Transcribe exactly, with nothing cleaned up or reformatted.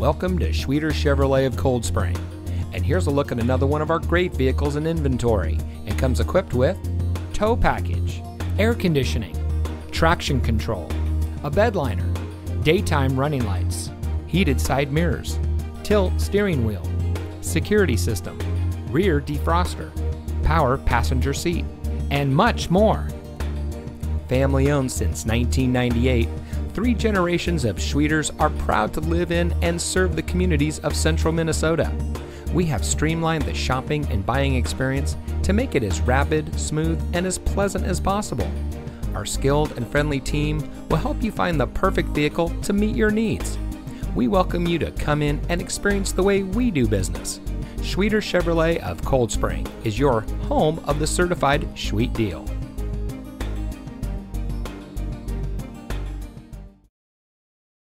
Welcome to Schwieters Chevrolet of Cold Spring, and here's a look at another one of our great vehicles in inventory, and comes equipped with tow package, air conditioning, traction control, a bed liner, daytime running lights, heated side mirrors, tilt steering wheel, security system, rear defroster, power passenger seat, and much more. Family owned since nineteen ninety-eight, three generations of Schwieters are proud to live in and serve the communities of central Minnesota. We have streamlined the shopping and buying experience to make it as rapid, smooth, and as pleasant as possible. Our skilled and friendly team will help you find the perfect vehicle to meet your needs. We welcome you to come in and experience the way we do business. Schwieters Chevrolet of Cold Spring is your home of the certified Schwiet deal.